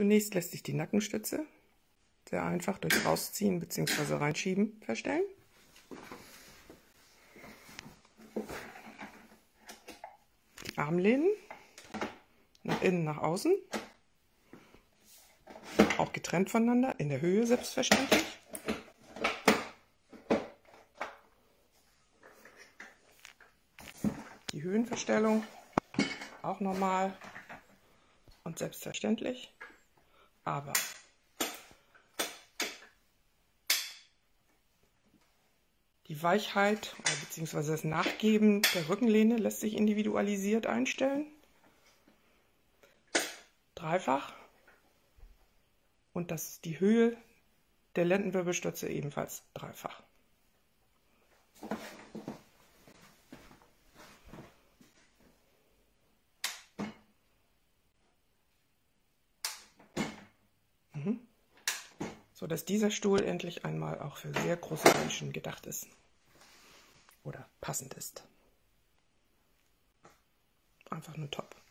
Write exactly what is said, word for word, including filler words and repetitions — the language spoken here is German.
Zunächst lässt sich die Nackenstütze sehr einfach durch Rausziehen bzw. Reinschieben verstellen. Die Armlehnen nach innen, nach außen, auch getrennt voneinander, in der Höhe selbstverständlich. Die Höhenverstellung auch normal und selbstverständlich, aber die Weichheit bzw. das Nachgeben der Rückenlehne lässt sich individualisiert einstellen. Dreifach. Und das ist die Höhe der Lendenwirbelstütze ebenfalls dreifach. Mhm. So dass dieser Stuhl endlich einmal auch für sehr große Menschen gedacht ist oder passend ist. Einfach nur top.